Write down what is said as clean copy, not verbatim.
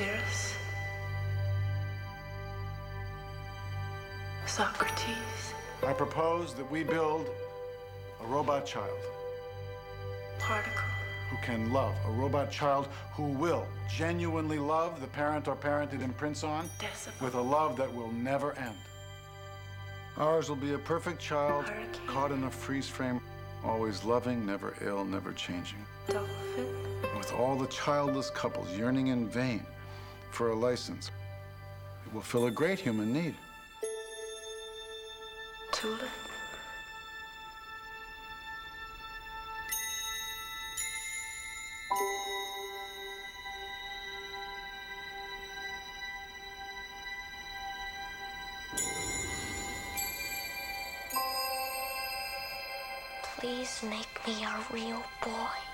tears. Socrates. I propose that we build a robot child. Particle. Who can love. A robot child who will genuinely love the parent or parent it imprints on. Decibel. With a love that will never end. Ours will be a perfect child. Hurricane. Caught in a freeze frame. Always loving, never ill, never changing. Dolphin. With all the childless couples yearning in vain for a license. It will fill a great human need. Tulip. Please make me a real boy.